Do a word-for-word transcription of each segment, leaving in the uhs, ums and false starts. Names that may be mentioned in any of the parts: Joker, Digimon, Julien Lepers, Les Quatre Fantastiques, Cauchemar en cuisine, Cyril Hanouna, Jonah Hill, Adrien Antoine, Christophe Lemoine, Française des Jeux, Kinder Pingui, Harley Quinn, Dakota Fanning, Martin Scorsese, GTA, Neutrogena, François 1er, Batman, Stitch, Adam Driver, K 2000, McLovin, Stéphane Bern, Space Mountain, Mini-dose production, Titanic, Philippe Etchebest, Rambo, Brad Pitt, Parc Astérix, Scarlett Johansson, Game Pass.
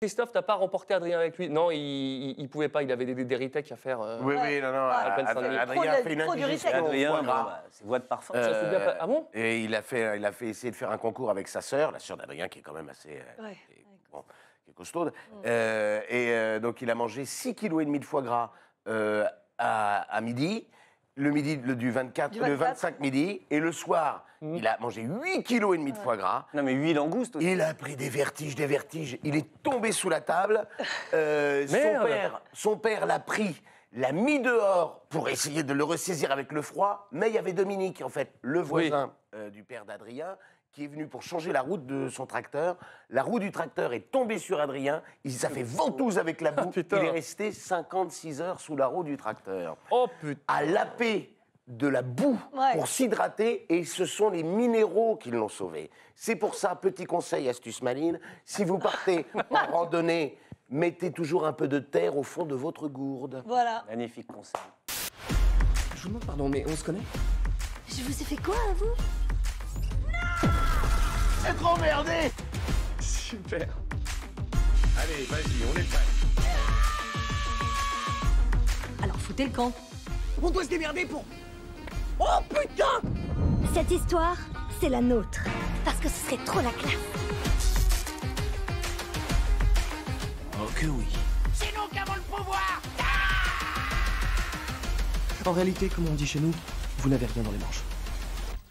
Christophe, t'as pas remporté Adrien avec lui? Non, il, il, il pouvait pas, il avait des, des, des retech à faire. Euh, oui, oui, non, non. Ah, Adrien a fait une intelligence. Adrien, c'est voix de parfum. Euh, ça, bien, ah bon? Et il a, fait, il a fait essayer de faire un concours avec sa sœur, la sœur d'Adrien, qui est quand même assez... Ouais. Euh, bon, qui est costaude. Mmh. Euh, et euh, donc, il a mangé six virgule cinq kilos de foie gras euh, à, à midi. Le midi, le, du, vingt-quatre, du vingt-quatre, le vingt-cinq midi, et le soir, mmh. il a mangé huit virgule cinq kilos de foie gras. Non, mais huit langoustes aussi. Il a pris des vertiges, des vertiges. Il est tombé sous la table. Euh, son père, son père l'a pris, l'a mis dehors pour essayer de le ressaisir avec le froid. Mais il y avait Dominique, en fait, le voisin oui. euh, du père d'Adrien, qui est venu pour changer la route de son tracteur. La roue du tracteur est tombée sur Adrien. Il s'est fait ventouse avec la boue. Ah, il est resté cinquante-six heures sous la roue du tracteur. Oh putain! À laper de la boue ouais. pour s'hydrater. Et ce sont les minéraux qui l'ont sauvé. C'est pour ça, petit conseil, astuce maline, si vous partez en randonnée, mettez toujours un peu de terre au fond de votre gourde. Voilà. Magnifique conseil. Je vous demande pardon, mais on se connaît? Je vous ai fait quoi, à vous? C'est trop merdé! Super! Allez, vas-y, on est prêts! Alors, foutez le camp! On doit se démerder pour... Oh, putain! Cette histoire, c'est la nôtre. Parce que ce serait trop la classe. Oh que oui! C'est nous qui avons le pouvoir! Ah en réalité, comme on dit chez nous, vous n'avez rien dans les manches.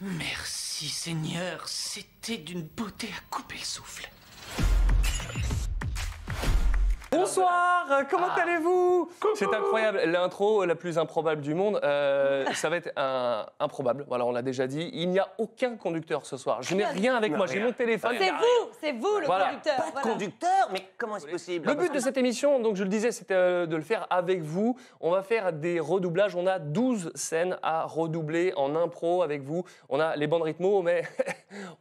Merci. Si, Seigneur, c'était d'une beauté à couper le souffle. Bonsoir, comment ah. allez-vous? C'est incroyable, l'intro la plus improbable du monde. Euh, ça va être un... improbable, voilà, on l'a déjà dit. Il n'y a aucun conducteur ce soir. Je n'ai rien avec non, moi, j'ai mon téléphone. C'est vous, c'est vous le voilà. conducteur. Pas de voilà. conducteur, mais comment est-ce possible? Le but de cette émission, donc je le disais, c'était euh, de le faire avec vous. On va faire des redoublages, on a douze scènes à redoubler en impro avec vous. On a les bandes rythmo, mais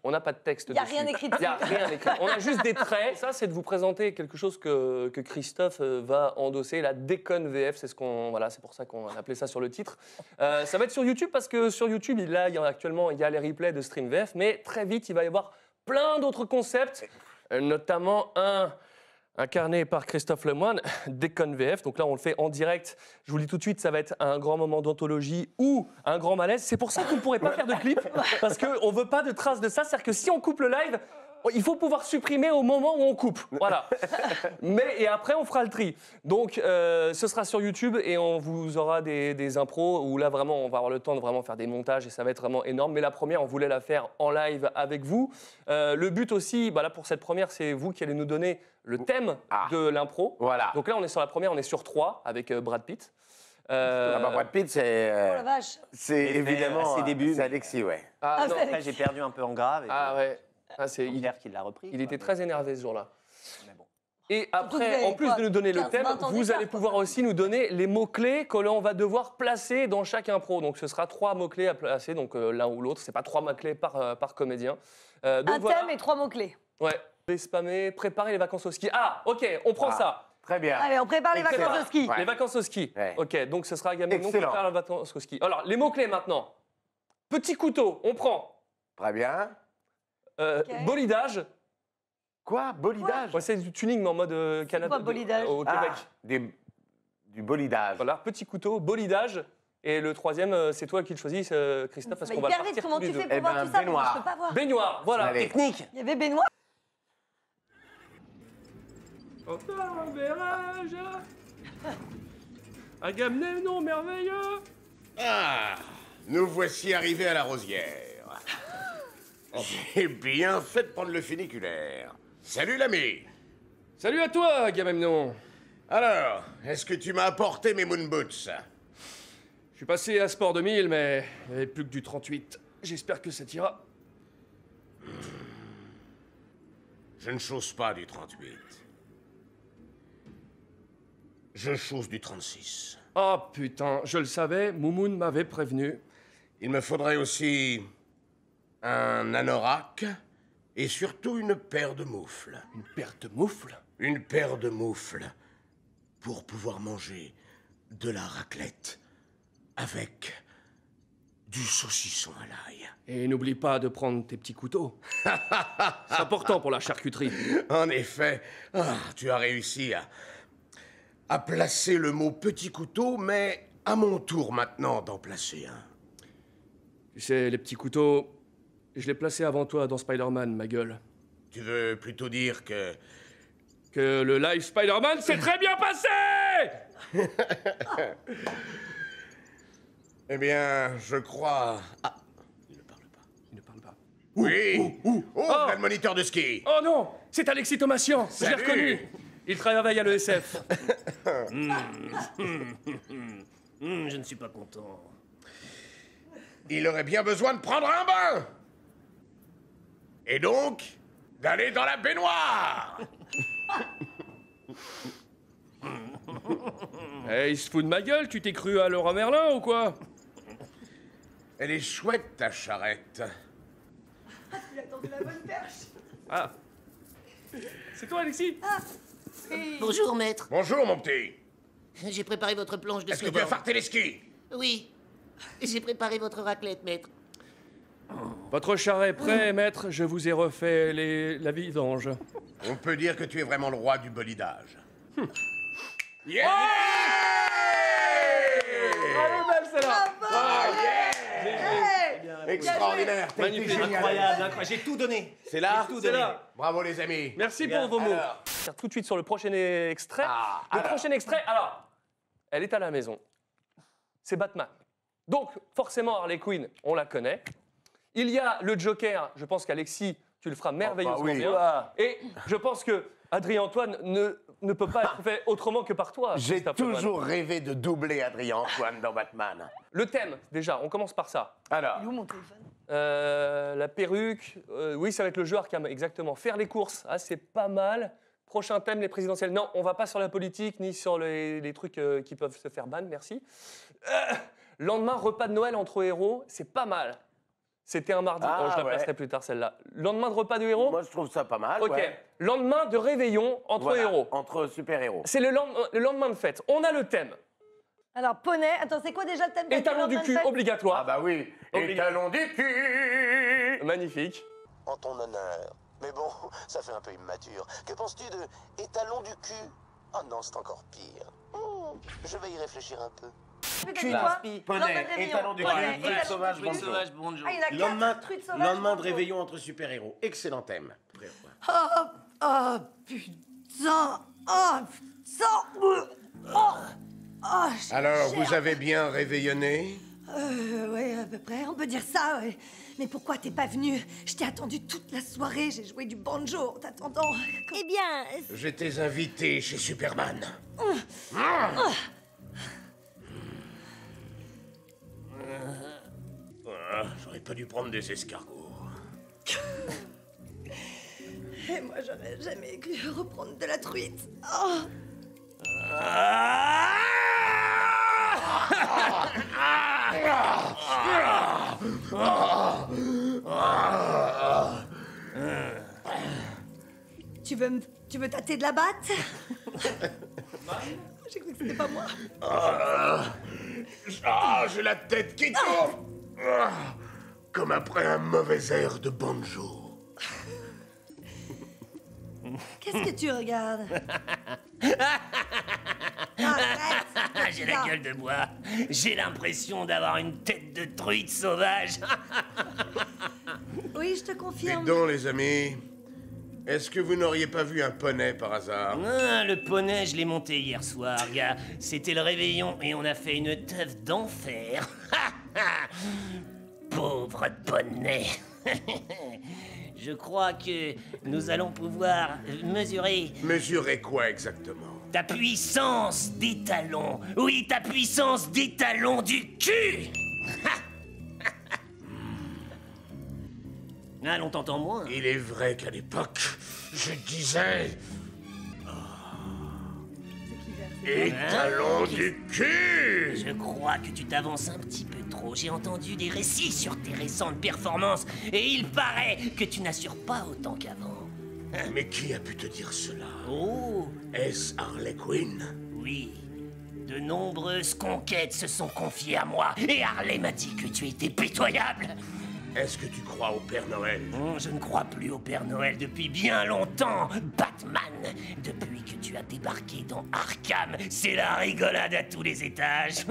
on n'a pas de texte. Il n'y a rien écrit. Il n'y a rien écrit. On a juste des traits. Ça, c'est de vous présenter quelque chose que... que Christophe va endosser, la déconne V F, c'est ce qu'on, voilà, c'est pour ça qu'on a appelé ça sur le titre. Euh, ça va être sur YouTube parce que sur YouTube, il a, il y a actuellement, il y a les replays de Stream V F, mais très vite, il va y avoir plein d'autres concepts, notamment un incarné par Christophe Lemoine, déconne V F. Donc là, on le fait en direct. Je vous le dis tout de suite, ça va être un grand moment d'anthologie ou un grand malaise. C'est pour ça qu'on ne pourrait pas faire de clip parce qu'on ne veut pas de traces de ça. C'est-à-dire que si on coupe le live, il faut pouvoir supprimer au moment où on coupe, voilà. Mais, et après, on fera le tri. Donc, euh, ce sera sur YouTube et on vous aura des, des impros où là, vraiment, on va avoir le temps de vraiment faire des montages et ça va être vraiment énorme. Mais la première, on voulait la faire en live avec vous. Euh, le but aussi, bah là, pour cette première, c'est vous qui allez nous donner le thème ah, de l'impro. Voilà. Donc là, on est sur la première, on est sur trois avec euh, Brad Pitt. Euh... Ah bah Brad Pitt, c'est... Euh... Oh la vache! C'est évidemment... À ses débuts. C'est Alexis, ouais. Ah, ah non, après, j'ai perdu un peu en grave. Et ah quoi. Ouais. Ah, c'est Hilaire qui l'a repris. Il quoi, était mais... très énervé ce jour-là. Bon. Et après, en plus de nous donner le thème, vous allez pouvoir aussi nous donner les mots-clés que l'on va devoir placer dans chaque impro. Donc ce sera trois mots-clés à placer, donc euh, l'un ou l'autre. C'est pas trois mots-clés par, euh, par comédien. Euh, donc, Un voilà. thème et trois mots-clés. Ouais. Spammer, préparer les vacances au ski. Ah, ok, on prend ah, ça. Très bien. Allez, on prépare les Excellent. vacances au ski. Ouais. Les vacances au ski. Ouais. Ok, donc ce sera gamin. On prépare les vacances au ski. Alors, les mots-clés maintenant. Petit couteau, on prend. Très bien. Euh, okay. Bolidage. Quoi? Bolidage ouais, c'est du tuning, mais en mode euh, Canada. Quoi, bolidage de, au Québec. Ah, des, du bolidage. Voilà, petit couteau, bolidage. Et le troisième, c'est toi qui le choisis, Christophe, parce qu'on va le partir tous les deux. Eh ben, tout ça, baignoire. Je peux pas voir. Baignoire, voilà, Allez. technique. Il y avait baignoire. Entends, verrage. Agamemnon merveilleux. Ah, nous voici arrivés à la Rosière. J'ai bien fait de prendre le funiculaire. Salut l'ami. Salut à toi, Agamemnon. Alors, est-ce que tu m'as apporté mes moon boots? Je suis passé à Sport deux mille, mais il n'y avait plus que du trente-huit. J'espère que ça t'ira. Je ne chausse pas du trente-huit. Je chausse du trente-six. Oh putain, je le savais, Moumoun m'avait prévenu. Il me faudrait aussi... un anorak et surtout une paire de moufles. Une paire de moufles? Une paire de moufles pour pouvoir manger de la raclette avec Du saucisson à l'ail. Et n'oublie pas de prendre tes petits couteaux. C'est important pour la charcuterie. En effet, ah, tu as réussi à, à placer le mot petit couteau, mais à mon tour maintenant d'en placer un. Tu sais, les petits couteaux, je les placés avant toi dans Spider-Man, ma gueule. Tu veux plutôt dire que... Que le live Spider-Man s'est très bien passé. Eh bien, je crois... Ah, il ne parle pas, il ne parle pas. Oui, oui. Ouh, ouh. Oh, oh. Le moniteur de ski. Oh non, c'est Alexis Tomassian, je l'ai reconnu. Il travaille à l'E S F. mmh. mmh, je ne suis pas content. Il aurait bien besoin de prendre un bain. Et donc, d'aller dans la baignoire. Hey, il se fout de ma gueule, tu t'es cru à Laurent Merlin ou quoi? Elle est chouette, ta charrette. Ah, il a tendu la bonne perche. Ah. C'est toi, Alexis? Ah. Et... Bonjour, maître. Bonjour, mon petit. J'ai préparé votre planche de Est-ce que tu as farté les skis? Oui. J'ai préparé votre raclette, maître. Votre char est prêt, maître. Je vous ai refait les... la vidange. On peut dire que tu es vraiment le roi du bolidage. Hmm. Yeah! Bravo, belle, celle-là! Bravo! Yeah! Extraordinaire! Magnifique! Incroyable, incroyable. J'ai tout donné. C'est là? Tout donné. Bravo, les amis. Merci pour vos mots. Tout de suite sur le prochain extrait. Le prochain extrait, alors, elle est à la maison. C'est Batman. Donc, forcément, Harley Quinn, on la connaît. Il y a le Joker, je pense qu'Alexis, tu le feras merveilleusement oh bah oui. bien. Voilà. Et je pense que Adrien Antoine ne, ne peut pas être fait autrement que par toi. J'ai toujours Batman. rêvé de doubler Adrien Antoine dans Batman. Le thème, déjà, on commence par ça. Alors. Il est où mon téléphone? euh, La perruque, euh, oui, ça va être le jeu Arkham, exactement. Faire les courses, ah, c'est pas mal. Prochain thème, les présidentielles. Non, on va pas sur la politique ni sur les, les trucs euh, qui peuvent se faire ban, merci. Euh, lendemain, repas de Noël entre héros, c'est pas mal. C'était un mardi. Ah, oh, je la ouais. placerai plus tard, celle-là. Lendemain de repas de héros. Moi, je trouve ça pas mal. OK. Ouais. Lendemain de réveillon entre voilà, héros. Entre super-héros. C'est le, le lendemain de fête. On a le thème. Alors, poney. Attends, c'est quoi déjà le thème? Étalon du cul, obligatoire. Ah bah oui. Étalon du cul. Magnifique. En ton honneur. Mais bon, ça fait un peu immature. Que penses-tu de étalon du cul? Oh non, c'est encore pire. Mmh. Je vais y réfléchir un peu. Poney, étalon de cul, sauvage, bonjour. Lendemain de réveillon entre super-héros. Excellent thème. Oh, oh, putain. Oh, putain. Oh, alors, vous avez bien réveillonné? Euh, ouais, à peu près. On peut dire ça, ouais. Mais pourquoi t'es pas venu? Je t'ai attendu toute la soirée. J'ai joué du banjo en t'attendant. Eh bien... J'étais invité chez Superman. Ah, j'aurais pas dû prendre des escargots. Et moi, j'aurais jamais cru reprendre de la truite. Oh. Ah. Ah. Ah. Ah. Tu veux me... Tu veux tâter de la batte? J'ai cru que c'était pas moi. Ah, ah, j'ai la tête qui tourne. Ah, comme après un mauvais air de banjo. Qu'est-ce que tu regardes? Arrête. J'ai la gueule de bois. J'ai l'impression d'avoir une tête de truite sauvage. Oui, je te confirme. Dis donc, les amis. Est-ce que vous n'auriez pas vu un poney par hasard? Ah, le poney, je l'ai monté hier soir, gars. C'était le réveillon et on a fait une teuf d'enfer. Pauvre poney. Je crois que nous allons pouvoir mesurer... Mesurer quoi exactement? Ta puissance des talons. Oui, ta puissance des talons du cul. Ah, on t'entend moins. Il est vrai qu'à l'époque, je disais... Oh. Étalon ah, du cul. Je crois que tu t'avances un petit peu trop. J'ai entendu des récits sur tes récentes performances et il paraît que tu n'assures pas autant qu'avant. Mais qui a pu te dire cela? Oh. Est-ce Harley Quinn? Oui. De nombreuses conquêtes se sont confiées à moi, et Harley m'a dit que tu étais pitoyable. Est-ce que tu crois au Père Noël? Mmh, je ne crois plus au Père Noël depuis bien longtemps, Batman. Depuis que tu as débarqué dans Arkham, c'est la rigolade à tous les étages.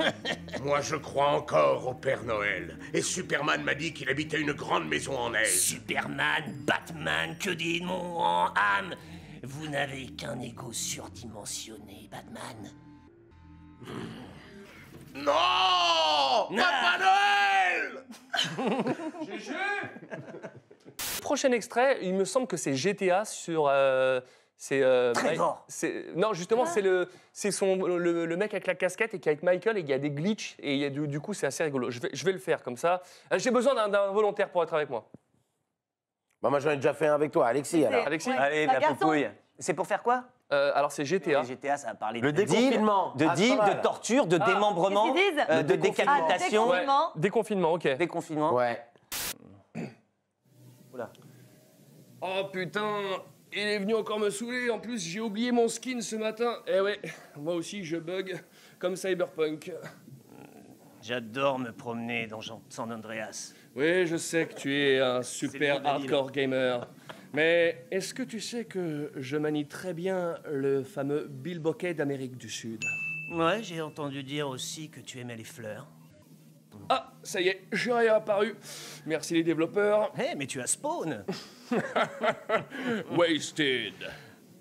Moi, je crois encore au Père Noël. Et Superman m'a dit qu'il habitait une grande maison en neige. Superman, Batman, que des noms en âme. Vous n'avez qu'un égo surdimensionné, Batman. Mmh. Non, non, Papa Noël. Prochain extrait, il me semble que c'est G T A sur... Euh, c'est euh, non, justement, ah. c'est le, son, le, le mec avec la casquette et qui est avec Michael et il y a des glitches et il y a du, du coup, c'est assez rigolo. Je vais, je vais le faire comme ça. J'ai besoin d'un volontaire pour être avec moi. Bah, moi, j'en ai déjà fait un avec toi, Alexis. Alors. Alexis, ouais, allez, la poupouille. C'est pour faire quoi? Euh, alors c'est G T A. Et G T A, ça a parlé de déconfinement, de deal, de torture, de ah. démembrement, euh, de décapitation. Ah, déconfinement. Ouais. Déconfinement, ok. Déconfinement. Ouais. Oula. Oh putain, il est venu encore me saouler. En plus, j'ai oublié mon skin ce matin. Eh ouais, moi aussi je bug comme Cyberpunk. J'adore me promener dans San Andreas. Oui, je sais que tu es un super hardcore gamer. Mais est-ce que tu sais que je manie très bien le fameux Bill Bokeh d'Amérique du Sud? Ouais, j'ai entendu dire aussi que tu aimais les fleurs. Ah, ça y est, j'ai réapparu. Merci les développeurs. Eh, hey, mais tu as spawn. Wasted.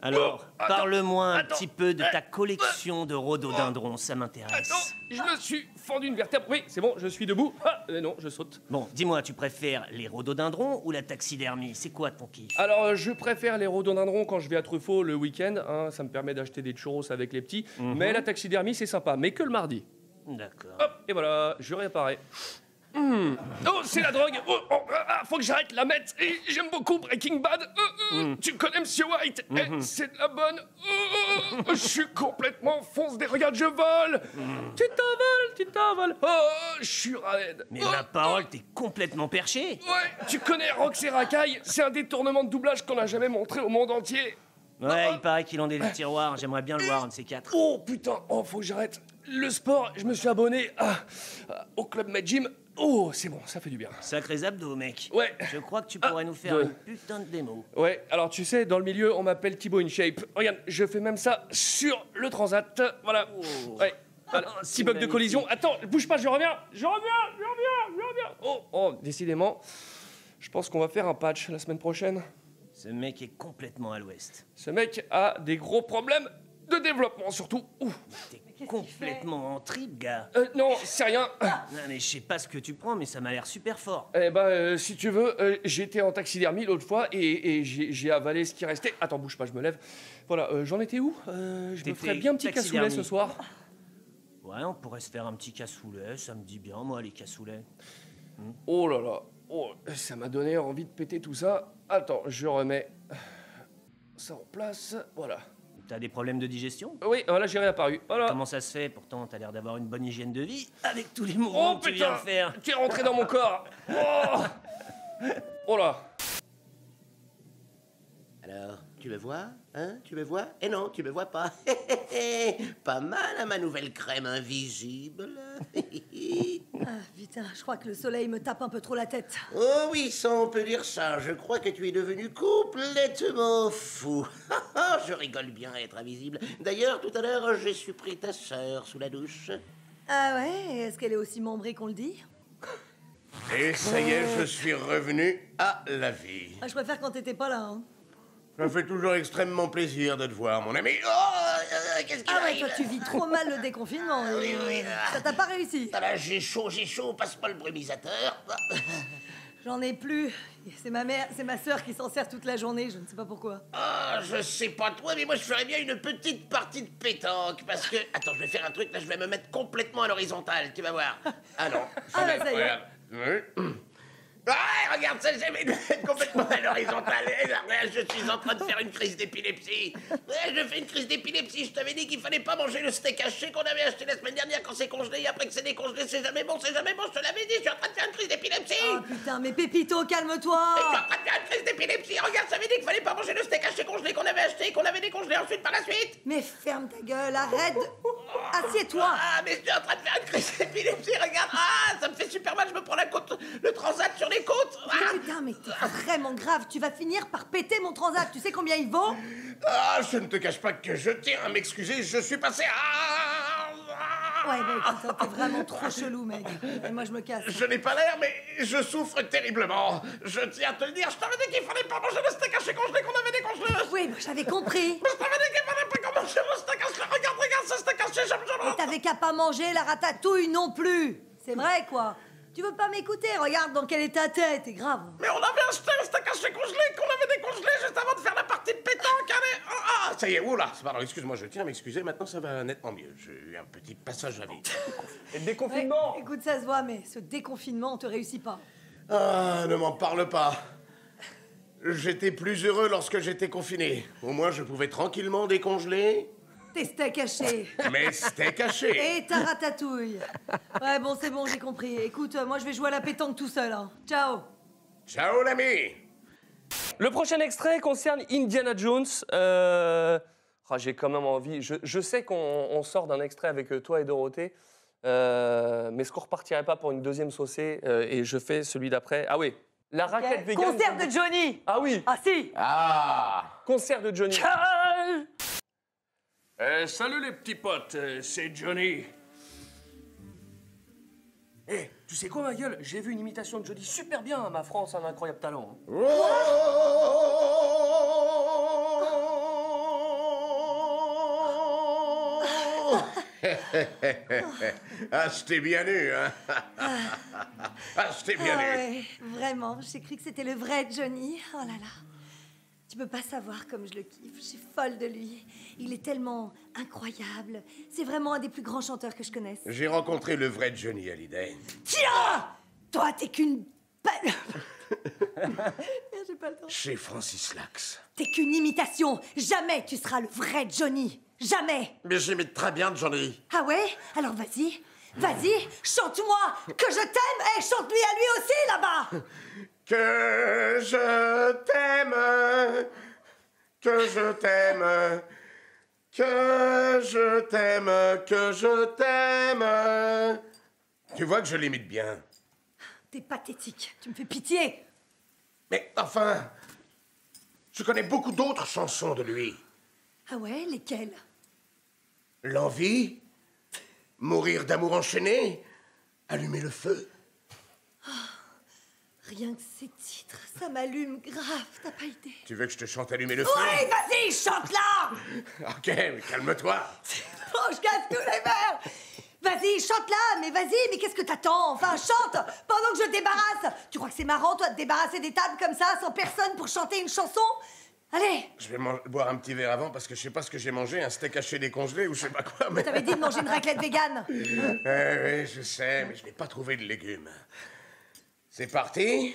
Alors, oh, parle-moi un petit peu de ta collection de rhododendrons, ça m'intéresse. Je me suis fendu une vertèbre. Oui, c'est bon, je suis debout. Ah, non, je saute. Bon, dis-moi, tu préfères les rhododendrons ou la taxidermie? C'est quoi ton kiff? Alors, je préfère les rhododendrons quand je vais à Truffaut le week-end. Hein, ça me permet d'acheter des churros avec les petits. Mm-hmm. Mais la taxidermie, c'est sympa, mais que le mardi. D'accord. Hop, et voilà, je réapparais. Mmh. Oh, c'est la drogue. Oh, oh, ah, faut que j'arrête la mettre. J'aime beaucoup Breaking Bad. Euh, euh, mmh. Tu connais Monsieur White. Mmh. Eh, c'est de la bonne. Euh, je suis complètement fonce des regards. Je vole. Mmh. Tu t'envoles, tu t'envoles. Oh, je suis raide. Mais oh, la parole, oh, t'es complètement perché. Ouais, tu connais Rox et Racaille. C'est un détournement de doublage qu'on n'a jamais montré au monde entier. Ouais, oh, il paraît qu'il en est le tiroir. J'aimerais bien le voir, un de ces quatre. Oh, putain. Oh, faut que j'arrête. Le sport, je me suis abonné à, à, au Club Med Gym. Oh, c'est bon, ça fait du bien. Sacrés abdos, mec. Ouais. Je crois que tu pourrais ah, nous faire de... une putain de démo. Ouais, alors tu sais, dans le milieu, on m'appelle Thibaut InShape. Regarde, je fais même ça sur le transat. Voilà. Oh. Ouais. Voilà. Oh, petit bug magnifique. De collision. Attends, bouge pas, je reviens. Je reviens, je reviens, je reviens. Oh, oh, décidément, je pense qu'on va faire un patch la semaine prochaine. Ce mec est complètement à l'ouest. Ce mec a des gros problèmes de développement, surtout. Ouf. Complètement en trip, gars. Euh, non, c'est rien. Non, mais je sais pas ce que tu prends, mais ça m'a l'air super fort. Eh ben, euh, si tu veux, euh, j'étais en taxidermie l'autre fois et, et j'ai avalé ce qui restait. Attends, bouge pas, je me lève. Voilà, euh, j'en étais où? euh, Je me ferais bien un petit cassoulet ce soir. Ouais, on pourrait se faire un petit cassoulet, ça me dit bien, moi, les cassoulets. Hmm. Oh là là, oh, ça m'a donné envie de péter tout ça. Attends, je remets ça en place, voilà. T'as des problèmes de digestion? Oui, voilà, j'ai réapparu. Voilà. Comment ça se fait? Pourtant, t'as l'air d'avoir une bonne hygiène de vie avec tous les mouvements oh, que putain, tu viens de faire. Tu es rentré dans mon corps. Oh, oh là. Alors, tu me vois? Hein? Tu me vois? Eh non, tu me vois pas. Pas mal à ma nouvelle crème invisible. Ah, putain, je crois que le soleil me tape un peu trop la tête. Oh oui, ça, on peut dire ça. Je crois que tu es devenu complètement fou. Je rigole bien à être invisible. D'ailleurs, tout à l'heure, j'ai su pris ta sœur sous la douche. Ah ouais? Est-ce qu'elle est aussi membrée qu'on le dit? Et ça y est, je suis revenu à la vie. Ah, je préfère quand t'étais pas là, hein. Ça me fait toujours extrêmement plaisir de te voir, mon ami. Oh, euh, qu'est-ce qu'il ah arrive? Ah ouais, toi, tu vis trop mal le déconfinement. Euh, oui, oui, ah. Ça t'a pas réussi. Ah là, j'ai chaud, j'ai chaud, passe pas le brumisateur. J'en ai plus. C'est ma mère, c'est ma sœur qui s'en sert toute la journée, je ne sais pas pourquoi. Ah, je sais pas toi, mais moi, je ferais bien une petite partie de pétanque, parce que... Attends, je vais faire un truc, là, je vais me mettre complètement à l'horizontale, tu vas voir. Ah non, je vais... Ah là, ça y est. Ouais. Mmh. Ah, regarde, ça jamais complètement à l'horizontale. Je suis en train de faire une crise d'épilepsie. Je fais une crise d'épilepsie. Je t'avais dit qu'il fallait pas manger le steak haché qu'on avait acheté la semaine dernière quand c'est congelé. Et après que c'est décongelé, c'est jamais bon, c'est jamais bon. Je te l'avais dit, je suis en train de faire une crise d'épilepsie. Oh putain, mais Pépito, calme-toi. Je suis en train de faire une crise d'épilepsie. Regarde, ça avait dit qu'il fallait pas manger le steak haché congelé qu'on avait acheté et qu'on avait décongelé ensuite par la suite. Mais ferme ta gueule, arrête. Assieds-toi. Ah, mais je suis en train de faire une crise d'épilepsie. Regarde, ah, ça me fait super mal. Je me prends la côte, le transat sur les côtes. Ah. Putain, mais t'es vraiment grave. Tu vas finir par péter mon transat. Tu sais combien il vaut? Ah, je ne te cache pas que je tiens à m'excuser. Je suis passé. Ah, ah, ouais, bah, putain, t'es vraiment trop chelou, mec. Et moi, je me casse. Je n'ai pas l'air, mais je souffre terriblement. Je tiens à te le dire. Je t'avais dit qu'il fallait pas manger le steak haché congelé qu'on avait décongelé. Oui, bah, j'avais compris. Mais je t'avais dit qu'il fallait pas qu'on mange le steak haché. Regarde, regarde, ce steak haché, j'aime jamais. Et t'avais qu'à pas manger la ratatouille non plus. C'est vrai, quoi. Tu veux pas m'écouter? Regarde dans quel état t'es, t'es grave. Mais on avait acheté un steak haché congelé qu'on avait décongelé juste avant de faire la partie de pétanque. Allez. Ah, ça y est, oula, pardon, excuse-moi, je tiens à m'excuser, maintenant ça va nettement mieux. J'ai eu un petit passage à vide. Et le déconfinement, ouais. Écoute, ça se voit, mais ce déconfinement, on te réussit pas. Ah, ne m'en parle pas. J'étais plus heureux lorsque j'étais confiné. Au moins, je pouvais tranquillement décongeler... Tes steaks hachés. Mes steaks hachés. Et ta ratatouille. Ouais, bon, c'est bon, j'ai compris. Écoute, moi, je vais jouer à la pétanque tout seul. Hein. Ciao. Ciao, l'ami. Le prochain extrait concerne Indiana Jones. Euh... Oh, j'ai quand même envie... Je, je sais qu'on sort d'un extrait avec toi et Dorothée, euh... mais ce qu'on repartirait pas pour une deuxième saucée, euh, et je fais celui d'après. Ah oui. La raquette okay. vegan... Concert de Johnny. Ah oui. Ah si. Ah. Concert de Johnny. Carole. Euh, salut les petits potes, euh, c'est Johnny. Eh, hey, tu sais quoi ma gueule? J'ai vu une imitation de Johnny super bien, hein, ma France a un incroyable talent. Hein. Ah, je t'ai bien eu, hein. Ah, je t'ai bien ah, eu. Ouais, vraiment, j'ai cru que c'était le vrai Johnny. Oh là là. Tu peux pas savoir comme je le kiffe, je suis folle de lui. Il est tellement incroyable. C'est vraiment un des plus grands chanteurs que je connaisse. J'ai rencontré le vrai Johnny Hallyday. Tiens! Toi, t'es qu'une... J'ai pas le temps. Chez Francis Lax. T'es qu'une imitation. Jamais tu seras le vrai Johnny. Jamais. Mais j'imite très bien Johnny. Ah ouais? Alors vas-y. Vas-y, chante-moi que je t'aime et chante-lui à lui aussi, là-bas. Que je t'aime, que je t'aime, que je t'aime, que je t'aime. Tu vois que je l'imite bien. T'es pathétique, tu me fais pitié. Mais enfin, je connais beaucoup d'autres chansons de lui. Ah ouais, lesquelles? L'envie, mourir d'amour enchaîné, allumer le feu. Oh, rien que ces titres, ça m'allume grave, t'as pas idée. Tu veux que je te chante allumer le feu? Oui, vas-y, chante-la. Ok, mais calme-toi. Oh, je casse tous les verres. Vas-y, chante-la, mais vas-y, mais qu'est-ce que t'attends? Enfin, chante pendant que je débarrasse. Tu crois que c'est marrant, toi, de débarrasser des tables comme ça, sans personne pour chanter une chanson? Allez! Je vais boire un petit verre avant parce que je sais pas ce que j'ai mangé, un steak haché décongelé ou je sais pas quoi, mais... T'avais dit de manger une raclette végane. Eh oui, je sais, mais je n'ai pas trouvé de légumes. C'est parti?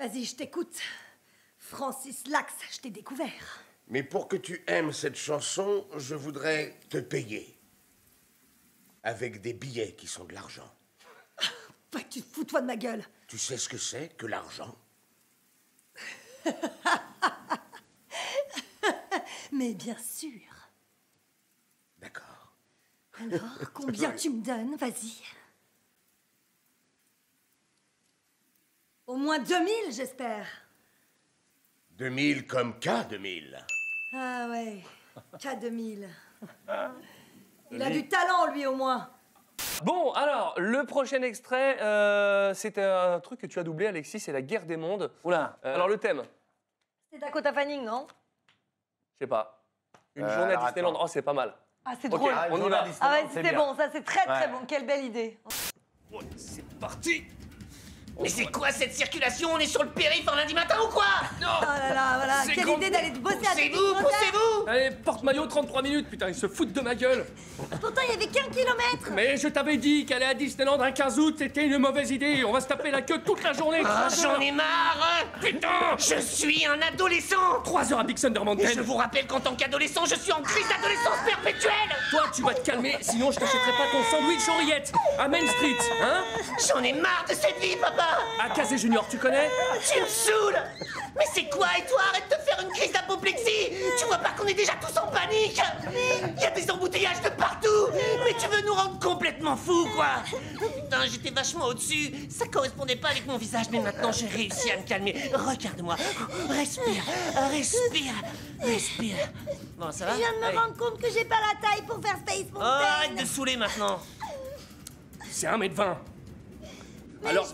Vas-y, je t'écoute. Francis Lax, je t'ai découvert. Mais pour que tu aimes cette chanson, je voudrais te payer. Avec des billets qui sont de l'argent. Bah, tu te fous, toi, de ma gueule. Tu sais ce que c'est que l'argent? Mais bien sûr. D'accord. Alors, combien tu me donnes? Vas-y. Au moins deux mille, j'espère. deux mille comme K deux mille. Ah ouais, K deux mille. Il a du talent, lui, au moins. Bon, alors, le prochain extrait, euh, c'est un truc que tu as doublé, Alexis, c'est La guerre des mondes. Oula. Euh, alors, le thème. C'est Dakota Fanning, non? Je sais pas. Une euh, journée à Disneyland. Attends. Oh, c'est pas mal. Ah, c'est drôle. Okay, ah, on y va. Ah ouais, c'était bon, ça, c'est très, très ouais. bon. Quelle belle idée. Ouais, c'est parti. Mais c'est quoi cette circulation? On est sur le périph' en lundi matin ou quoi? Non. Oh là là, voilà, quelle grand... idée d'aller te bosser à des vous poussez-vous. Allez, porte-maillot, trente-trois minutes, putain, ils se foutent de ma gueule. Pourtant, il y avait qu'un kilomètre. Mais je t'avais dit qu'aller à Disneyland un quinze août, c'était une mauvaise idée. On va se taper la queue toute la journée. Ah, oh, j'en ai marre. Putain, je suis un adolescent. Trois heures à Big Thunder Mountain. Et je vous rappelle qu'en tant qu'adolescent, je suis en crise d'adolescence perpétuelle. Toi, tu vas te calmer, sinon je t'achèterai pas ton sandwich henriette à Main Street, hein. J'en ai marre de cette vie, papa. Ah, Casé Junior, tu connais? Tu me saoules. Mais c'est quoi, et toi, arrête de faire une crise d'apoplexie. Tu vois pas qu'on est déjà tous en panique? Il y a des embouteillages de partout. Mais tu veux nous rendre complètement fous, quoi. Putain, j'étais vachement au-dessus. Ça correspondait pas avec mon visage, mais maintenant j'ai réussi à me calmer. Regarde-moi. Respire, respire, respire. Bon, ça va? Je viens de me Allez. rendre compte que j'ai pas la taille pour faire Space Mountain. Oh, arrête de saouler maintenant. C'est un mètre vingt. Mais alors,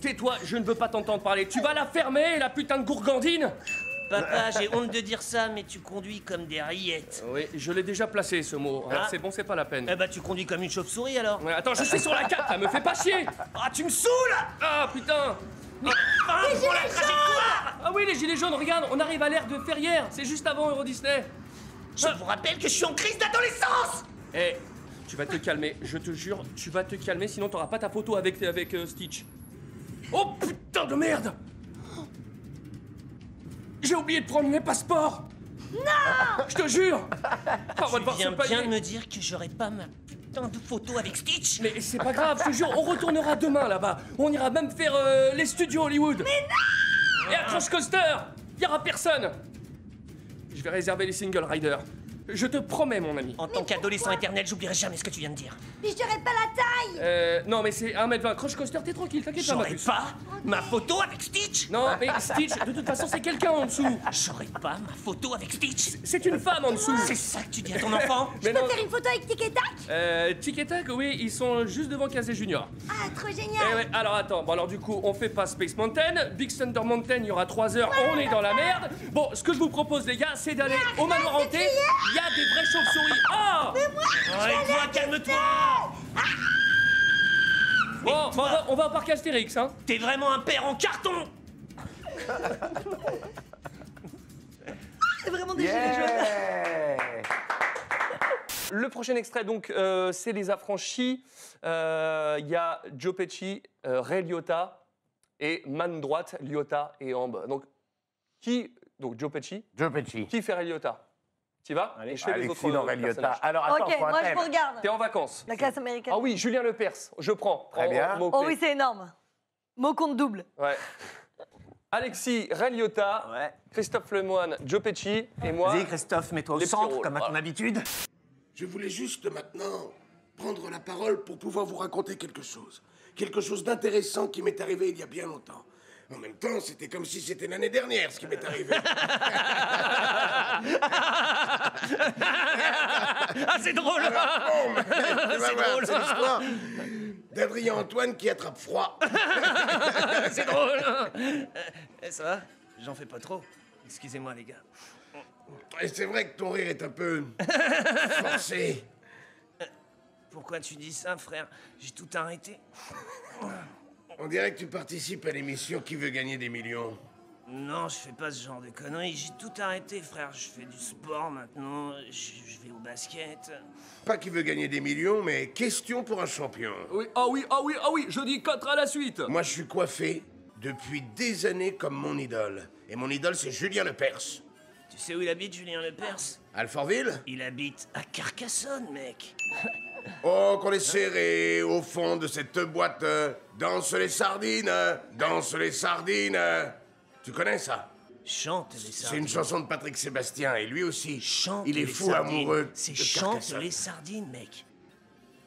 tais-toi, je ne veux pas t'entendre parler. Tu vas la fermer, la putain de gourgandine. Papa, j'ai honte de dire ça, mais tu conduis comme des rillettes. Oui, je l'ai déjà placé, ce mot. Ah. Hein, c'est bon, c'est pas la peine. Eh bah, tu conduis comme une chauve-souris, alors. Ouais, attends, je suis sur la carte, ça me fait pas chier. Ah, tu me saoules. Ah, putain. Ah, ah, les gilets jaunes. Ah oui, les gilets jaunes, regarde, on arrive à l'ère de Ferrières. C'est juste avant Euro Disney. Je ah. vous rappelle que je suis en crise d'adolescence. Eh... Tu vas te calmer, je te jure, tu vas te calmer, sinon t'auras pas ta photo avec, avec euh, Stitch. Oh putain de merde! J'ai oublié de prendre mes passeports! Non! Je te jure! Tu viens bien de me dire que j'aurais pas ma putain de photo avec Stitch? Mais c'est pas grave, je te jure, on retournera demain là-bas. On ira même faire euh, les studios Hollywood. Mais non! Et à Crash Coaster, y'aura personne! Je vais réserver les single riders. Je te promets, mon ami. En mais tant qu'adolescent éternel, j'oublierai jamais ce que tu viens de dire. Mais je n'aurais pas la taille. Euh, non, mais c'est un mètre vingt. Crash Coaster, t'es tranquille, t'inquiète pas. J'aurais pas ma photo avec Stitch. Non, mais Stitch, de toute façon, c'est quelqu'un en dessous. J'aurais pas ma photo avec Stitch. C'est une femme en dessous. C'est ça que tu dis à ton enfant? Je peux faire une photo avec Tic et Tac? Euh, Tic et Tac, oui, ils sont juste devant Casé Junior. Ah, trop génial. Eh ouais, alors attends, bon, alors du coup, on fait pas Space Mountain. Big Thunder Mountain, il y aura trois heures, ouais, on est dans la merde. Bon, ce que je vous propose, les gars, c'est d'aller au manoir hanté. Il y a des vraies chauves-souris. Oh! Mais moi, ouais, toi, calme-toi. Ah bon, toi. On, va, on va au parc Astérix, hein. T'es vraiment un père en carton. C'est vraiment des yeah. gilets jaunes. Le prochain extrait, donc, euh, c'est Les Affranchis. Il euh, y a Joe Pesci, euh, Ray Liotta et Man droite, Liotta et Ambe. Donc, qui... Donc, Joe Pesci. Joe Pesci. Qui fait Ray Liotta? Tu vas? Allez, je fais les autres personnages. Alors, attends, ok, moi je vous regarde. T'es en vacances. La classe américaine. Ah oui, Julien Lepers, je prends. Très bien. Oh oui, c'est énorme. Mot compte double. Ouais. Alexis, Ray Liotta, ouais. Christophe Lemoine, Joe Pesci et moi. Vas-y, Christophe, mets-toi au centre, comme à ton habitude. Je voulais juste maintenant prendre la parole pour pouvoir vous raconter quelque chose. Quelque chose d'intéressant qui m'est arrivé il y a bien longtemps. En même temps, c'était comme si c'était l'année dernière, ce qui m'est arrivé. Ah, c'est drôle. Alors, bon, c'est l'histoire d'Adrien Antoine qui attrape froid. C'est drôle. Eh, ça va? J'en fais pas trop. Excusez-moi, les gars. Et c'est vrai que ton rire est un peu... forcé. Pourquoi tu dis ça, frère? J'ai tout arrêté. On dirait que tu participes à l'émission Qui veut gagner des millions? Non, je fais pas ce genre de conneries. J'ai tout arrêté, frère. Je fais du sport maintenant. Je, je vais au basket. Pas Qui veut gagner des millions, mais Question pour un champion. Oui, ah oui, ah oui, ah oui. Je dis quatre à la suite. Moi, je suis coiffé depuis des années comme mon idole. Et mon idole, c'est Julien Lepers. Tu sais où il habite, Julien Lepers? Alfortville? Il habite à Carcassonne, mec. Oh, qu'on est serré au fond de cette boîte. Danse les sardines, danse les sardines. Tu connais ça? Chante les sardines. C'est une chanson de Patrick Sébastien, et lui aussi. Chante Il est les fou sardines. amoureux. C'est Chante les sardines, mec.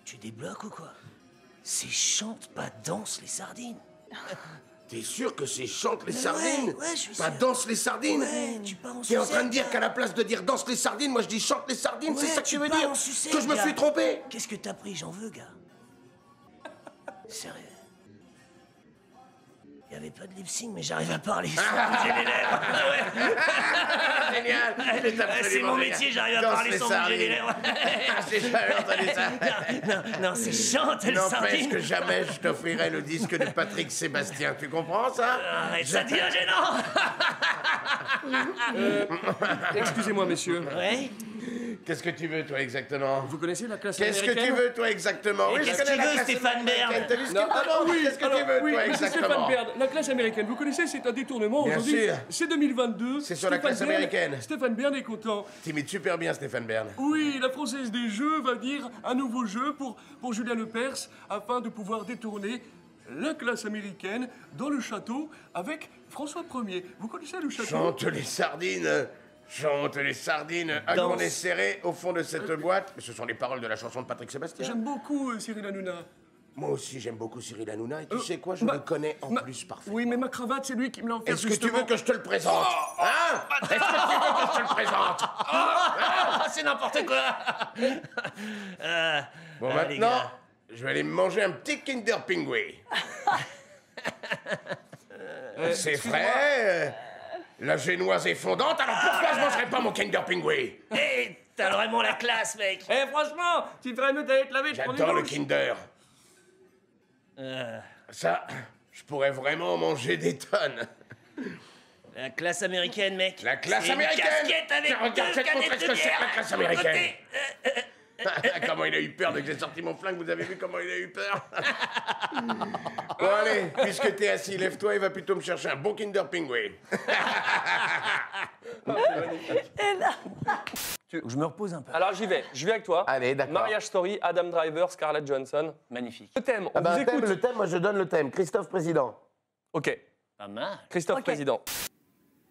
Tu débloques ou quoi? C'est Chante, pas Danse les sardines. T'es sûr que c'est Chante les sardines? Ouais, ouais, je suis sûr. Pas Danse les sardines? Ouais, tu pars en sucette. T'es en train de dire qu'à la place de dire Danse les sardines, moi je dis Chante les sardines, ouais, c'est ça que tu veux dire? Sucette, que je me suis trompé? Qu'est-ce que t'as pris? J'en veux, gars. Sérieux? Il n'y avait pas de lip-sync, mais j'arrive à parler. J'ai les lèvres. Génial. C'est mon métier, j'arrive à parler sans bouger les lèvres. J'ai jamais entendu ça. Non, c'est chiant, t'as le sardine. N'empêche que jamais je t'offrirai le disque de Patrick Sébastien. Tu comprends, ça? Arrête, ça devient gênant. Excusez-moi, messieurs. Oui? Qu'est-ce que tu veux, toi, exactement? Vous connaissez la classe américaine? Qu'est-ce que tu veux, toi, exactement? Oui, je connais la classe américaine. Qu'est-ce que tu veux, Stéphane Bern? Oui, qu'est-ce que tu veux, toi, exactement? Stéphane Bern, la classe américaine, vous connaissez, c'est un détournement aujourd'hui. Bien sûr. C'est deux mille vingt-deux. C'est sur la classe américaine. Stéphane Bern est content. T'imites super bien, Stéphane Bern. Oui, la Française des Jeux va dire un nouveau jeu pour, pour Julien Lepers afin de pouvoir détourner la classe américaine dans le château avec François premier. Vous connaissez le château? Chante les sardines. Chante les sardines, à qu'on est serré au fond de cette boîte. Ce sont les paroles de la chanson de Patrick Sébastien. J'aime beaucoup euh, Cyril Hanouna. Moi aussi, j'aime beaucoup Cyril Hanouna. Et tu euh, sais quoi, je ma... le connais en ma... plus parfaitement. Oui, mais ma cravate, c'est lui qui me l'a offert. Est-ce que tu veux que je te le présente? Oh, hein? Est-ce que tu veux que je te le présente? Oh, ah, c'est n'importe quoi. euh, Bon, euh, maintenant, je vais aller me manger un petit Kinder Pingui. euh, c'est frais. La génoise est fondante, alors pourquoi je mangerais pas mon Kinder Pingui? Hé, t'as vraiment la classe, mec. Hé, franchement, tu devrais nous t'aller te laver. J'adore le Kinder. Euh... Ça, je pourrais vraiment manger des tonnes. La classe américaine, mec. La classe américaine. Regarde cette montre, ce que c'est, la classe américaine. Comment il a eu peur dès que j'ai sorti mon flingue, vous avez vu comment il a eu peur? Bon allez, puisque t'es assis, lève-toi et va plutôt me chercher un bon Kinder Pingui. Je me repose un peu. Alors j'y vais, je vais avec toi. Allez, d'accord. Marriage Story, Adam Driver, Scarlett Johansson. Magnifique. Le thème, on ah bah, vous écoute. Thème, le thème, moi je donne le thème. Christophe Président. Ok. Pas mal. Christophe okay. Président.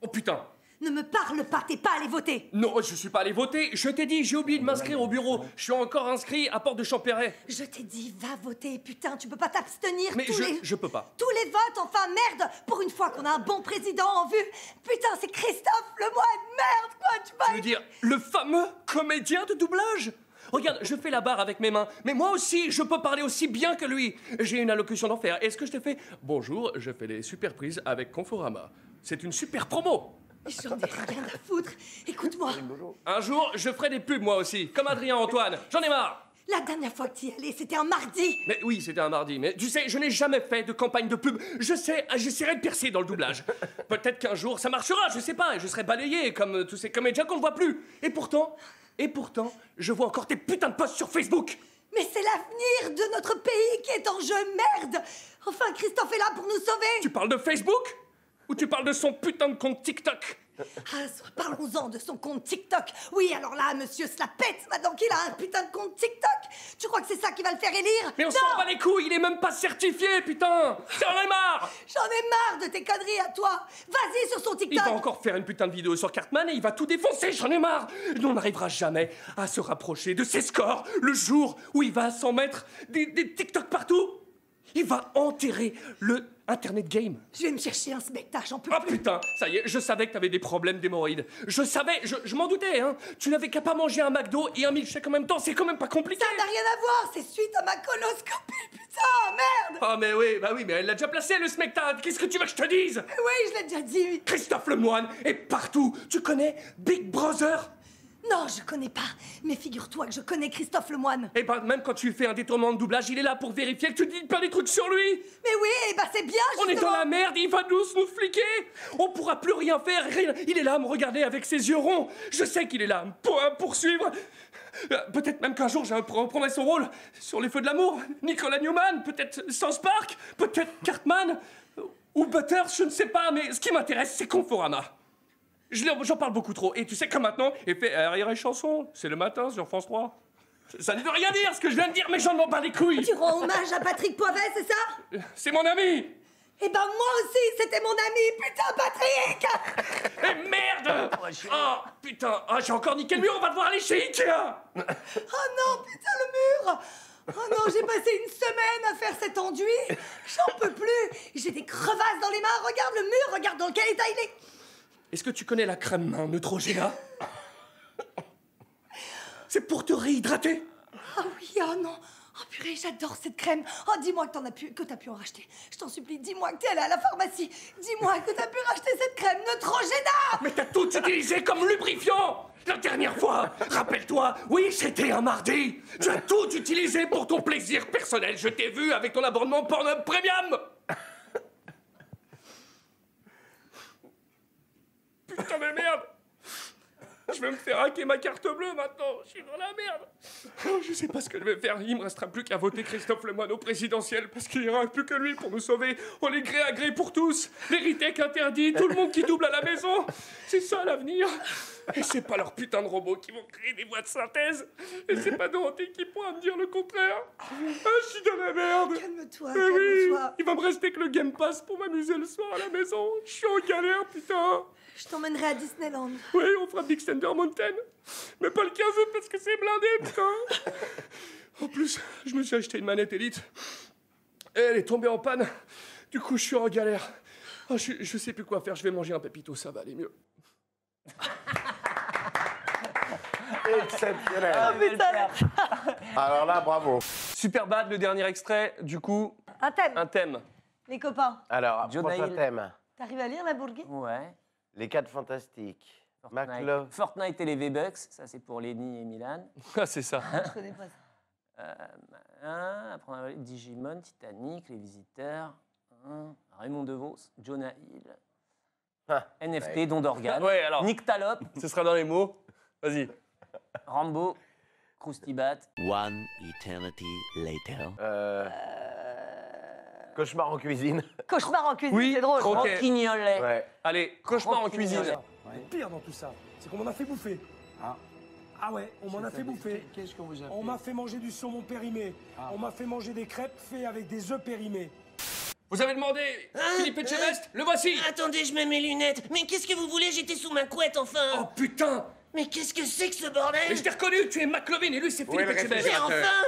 Oh putain. Ne me parle pas, t'es pas allé voter. Non, je suis pas allé voter. Je t'ai dit, j'ai oublié de m'inscrire au bureau. Je suis encore inscrit à Porte de Champéret. Je t'ai dit, va voter, putain, tu peux pas t'abstenir. Mais tous je, les... je peux pas. Tous les votes, enfin, merde. Pour une fois qu'on a un bon président en vue. Putain, c'est Christophe Lemoine, merde, quoi, tu vas... Tu veux dire, le fameux comédien de doublage? Regarde, je fais la barre avec mes mains, mais moi aussi, je peux parler aussi bien que lui. J'ai une allocution d'enfer. Est-ce que je t'ai fait... Bonjour, je fais les super prises avec Conforama. C'est une super promo. J'en ai rien à foutre. Écoute-moi. Un jour, je ferai des pubs, moi aussi, comme Adrien Antoine. J'en ai marre. La dernière fois que tu y allais, c'était un mardi. Mais oui, c'était un mardi. Mais tu sais, je n'ai jamais fait de campagne de pub. Je sais, j'essaierai de percer dans le doublage. Peut-être qu'un jour, ça marchera, je sais pas. Et je serai balayé comme tous ces comédiens qu'on ne voit plus. Et pourtant, et pourtant, je vois encore tes putains de posts sur Facebook. Mais c'est l'avenir de notre pays qui est en jeu, merde. Enfin, Christophe est là pour nous sauver. Tu parles de Facebook ? Ou tu parles de son putain de compte TikTok? Ah, parlons-en de son compte TikTok. Oui, alors là, monsieur se la pète maintenant qu'il a un putain de compte TikTok. Tu crois que c'est ça qui va le faire élire? Mais on s'en bat les couilles, il est même pas certifié, putain. J'en ai marre. J'en ai marre de tes conneries à toi. Vas-y sur son TikTok. Il va encore faire une putain de vidéo sur Cartman et il va tout défoncer, j'en ai marre. On n'arrivera jamais à se rapprocher de ses scores le jour où il va s'en mettre des, des TikTok partout. Il va enterrer le Internet Game. Je vais me chercher un smecta, j'en peux plus. Ah putain, ça y est, je savais que t'avais des problèmes d'hémorroïdes. Je savais, je, je m'en doutais, hein. Tu n'avais qu'à pas manger un McDo et un milkshake en même temps, c'est quand même pas compliqué. Ça n'a rien à voir, c'est suite à ma coloscopie, putain, merde. Ah mais oui, bah oui, mais elle l'a déjà placé le smecta, qu'est-ce que tu veux que je te dise? Mais oui, je l'ai déjà dit. Christophe Lemoine est partout, tu connais Big Brother? Non, je connais pas. Mais figure-toi que je connais Christophe Lemoine. Eh ben, même quand tu fais un détournement de doublage, il est là pour vérifier que tu dis pas des trucs sur lui. Mais oui, eh ben c'est bien, justement. On est dans la merde, il va nous, nous fliquer. On pourra plus rien faire, rien. Il est là à me regarder avec ses yeux ronds. Je sais qu'il est là pour me poursuivre. Peut-être même qu'un jour, je reprendrai son rôle sur Les Feux de l'amour. Nicolas Newman, peut-être South Park, peut-être Cartman ou Butters, je ne sais pas. Mais ce qui m'intéresse, c'est Conforama. J'en parle beaucoup trop, et tu sais que maintenant, effet arrière et chanson, c'est le matin sur France trois. Ça ne veut rien dire ce que je viens de dire, mais j'en m'en bats les couilles. Tu rends hommage à Patrick Poivet, c'est ça? C'est mon ami. Eh ben moi aussi, c'était mon ami, putain Patrick. Mais merde. Ah oh, putain, oh, j'ai encore niqué le mur, on va devoir aller chez Ikea. Oh non, putain le mur. Oh non, j'ai passé une semaine à faire cet enduit, j'en peux plus. J'ai des crevasses dans les mains, regarde le mur, regarde dans quel état il est. Est-ce que tu connais la crème main Neutrogena? C'est pour te réhydrater. Ah oui, ah non, Oh purée, j'adore cette crème. Oh, dis-moi que t'en as pu, que t'as pu en racheter. Je t'en supplie, dis-moi que t'es allée à la pharmacie. Dis-moi que t'as pu racheter cette crème Neutrogena. Mais t'as tout utilisé comme lubrifiant. La dernière fois, rappelle-toi, oui, c'était un mardi. Tu as tout utilisé pour ton plaisir personnel. Je t'ai vu avec ton abonnement Pornhub Premium. Putain mais merde. Je vais me faire hacker ma carte bleue maintenant. Je suis dans la merde. Je sais pas ce que je vais faire. Il me restera plus qu'à voter Christophe Lemoine au présidentiel parce qu'il n'y aura plus que lui pour nous sauver. On est gré à gré pour tous. L'héritech interdit. Tout le monde qui double à la maison. C'est ça l'avenir. Et c'est pas leurs putains de robots qui vont créer des voix de synthèse. Et c'est pas Dorothée qui pourra me dire le contraire. Ah, je suis dans la merde. Calme-toi, calme-toi. Oui, il va me rester que le Game Pass pour m'amuser le soir à la maison. Je suis en galère, putain. Je t'emmènerai à Disneyland. Oui, on fera Big Thunder Mountain. Mais pas le quinze août parce que c'est blindé, putain. En plus, je me suis acheté une manette Elite. Et elle est tombée en panne. Du coup, je suis en galère. Oh, je, je sais plus quoi faire. Je vais manger un pépito, ça va aller mieux. Exceptionnel. Ah, putain. Alors là, bravo. Superbad, le dernier extrait. Du coup, un thème. Un thème. Les copains. Alors, un thème. T'arrives à lire la bourguée? Ouais. Les quatre fantastiques. Fortnite. McLove. Fortnite et les V-Bucks. Ça, c'est pour Lenny et Milan. Ah, c'est ça. Je connais pas ça. Euh, un, Digimon, Titanic, Les Visiteurs. Un, Raymond DeVos, Jonah Hill. Ah, N F T, ouais. Don d'organe. Ouais, alors. Nick Talop. Ce sera dans les mots. Vas-y. Rambo, Krusty Bat. One eternity later. Euh... Cauchemar en cuisine. Cauchemar en cuisine, oui, c'est drôle. Croquignolet. Ouais. Allez, Cauchemar en cuisine. Ouais. Le pire dans tout ça, c'est qu'on m'en a fait bouffer. Ah, ah ouais, on m'en a fait bouffer. Qu'est-ce qu'on vous a fait? On m'a fait manger du saumon périmé. Ah. On m'a fait manger des crêpes faites avec des œufs périmés. Vous avez demandé hein, Philippe Etchebest, hein, le voici. Attendez, je mets mes lunettes. Mais qu'est-ce que vous voulez? J'étais sous ma couette, enfin. Oh putain. Mais qu'est-ce que c'est que ce bordel? Mais je t'ai reconnu, tu es McLovin et lui c'est Philippe Etchebest. Mais enfin.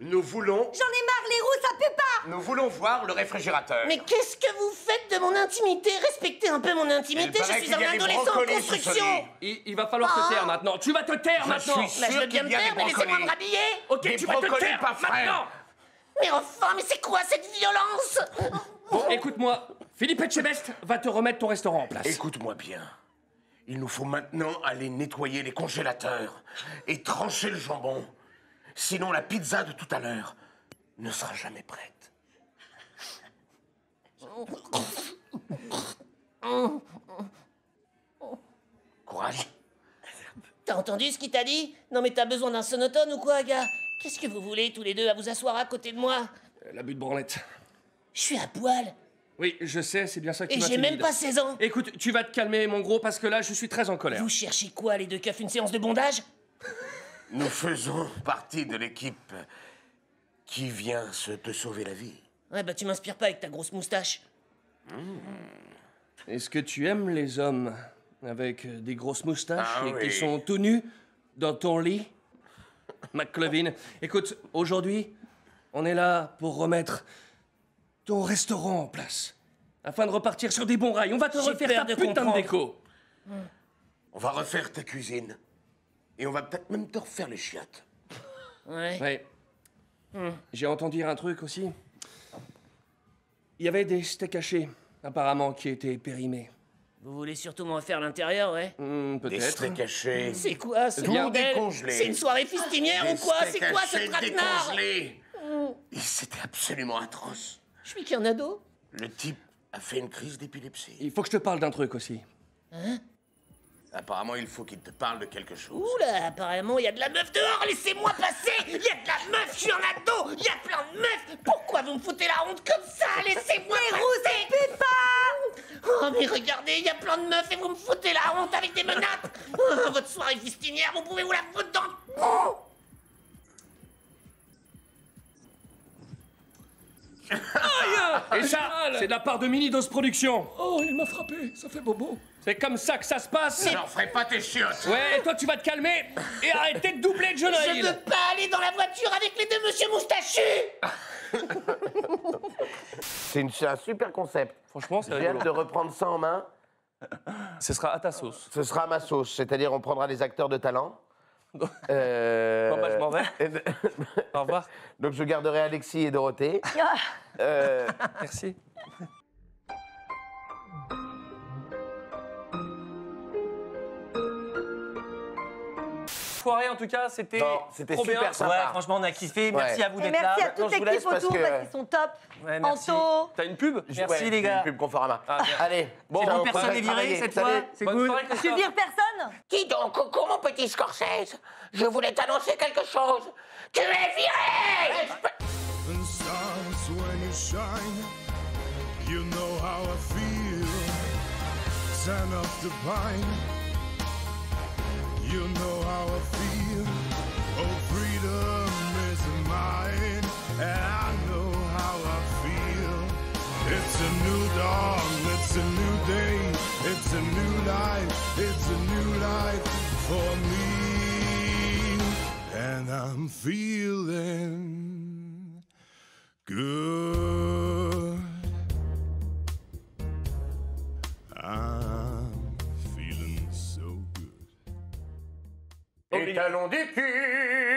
Nous voulons... J'en ai marre, les roues, ça pue pas. Nous voulons voir le réfrigérateur. Mais qu'est-ce que vous faites de mon intimité? Respectez un peu mon intimité, je suis un adolescent en construction. Il, il va falloir ah. te taire maintenant. Tu vas te taire je maintenant. Suis sûr bah, je veux bien me taire, mais laissez-moi me rhabiller. Ok, des tu vas te taire pas maintenant. Mais enfin, mais c'est quoi cette violence? Bon, écoute-moi, Philippe Etchebest va te remettre ton restaurant en place. Écoute-moi bien. Il nous faut maintenant aller nettoyer les congélateurs et trancher le jambon. Sinon, la pizza de tout à l'heure ne sera jamais prête. Courage. T'as entendu ce qu'il t'a dit? Non mais t'as besoin d'un sonotone ou quoi, gars? Qu'est-ce que vous voulez, tous les deux, à vous asseoir à côté de moi? euh, L'abus de branlette. Je suis à poil. Oui, je sais, c'est bien ça qui m'a fait. Et j'ai même pas seize ans. Écoute, tu vas te calmer, mon gros, parce que là, je suis très en colère. Vous cherchez quoi, les deux keufs? Une séance de bondage? Nous faisons partie de l'équipe qui vient se te sauver la vie. Ouais, bah tu m'inspires pas avec ta grosse moustache. Mmh. Est-ce que tu aimes les hommes avec des grosses moustaches ah, et oui. qui sont tout nus dans ton lit? McLovin, écoute, aujourd'hui, on est là pour remettre ton restaurant en place. Afin de repartir sur des bons rails, on va te refaire ta putain de déco. Mmh. On va refaire ta cuisine. Et on va peut-être même te refaire les chiottes. Ouais. Ouais. Mmh. J'ai entendu dire un truc aussi. Il y avait des steaks hachés, apparemment, qui étaient périmés. Vous voulez surtout m'en refaire l'intérieur, ouais? Mmh, peut-être. Des steaks hachés. C'est quoi ce bordel? C'est une soirée fistinière ou quoi? C'est quoi ce traquenard? Mmh. C'était absolument atroce. Je suis qu'un ado. Le type a fait une crise d'épilepsie. Il faut que je te parle d'un truc aussi. Hein? Apparemment, il faut qu'il te parle de quelque chose. Oula, apparemment, il y a de la meuf dehors, laissez-moi passer. Il y a de la meuf, je suis un ado, il y a plein de meufs. Pourquoi vous me foutez la honte comme ça? Laissez-moi passer. Mais pas. Oh, mais regardez, il y a plein de meufs et vous me foutez la honte avec des menottes. Oh, votre soirée fistinière, vous pouvez vous la foutre dans le... Oh. Et ça, c'est de la part de Mini-Dose Production. Oh, il m'a frappé, ça fait bobo. C'est comme ça que ça se passe. Mais... Alors, ferai pas tes chiottes. Ouais, et toi, tu vas te calmer et arrêter de doubler de Jonah Hill. Je ne peux pas aller dans la voiture avec les deux monsieur moustachus. C'est un super concept. Franchement, c'est rigolo. J'ai hâte de reprendre ça en main. Ce sera à ta sauce. Ce sera à ma sauce, c'est-à-dire on prendra des acteurs de talent. Euh... Bon, bah, je m'en vais. Au revoir. Donc, je garderai Alexis et Dorothée. euh... Merci. Soirée en tout cas, c'était trop bien. Super sympa. Ouais, franchement, on a kiffé. Merci ouais. à vous d'être là. Merci à toute l'équipe autour que... parce qu'ils sont top. Ouais, Anto. T'as une pub? Merci ouais, les gars. Une pub Conforama. Ah, allez, bon, bon personne n'est viré cette fois. C'est cool. Tu vires personne? Dis donc, Coco, mon petit Scorsese, je voulais t'annoncer quelque chose. Tu es viré. You know how I feel. Oh, freedom is mine, and I know how I feel. It's a new dawn, it's a new day, it's a new life, it's a new life for me, and I'm feeling good. I'm Les talons des culs.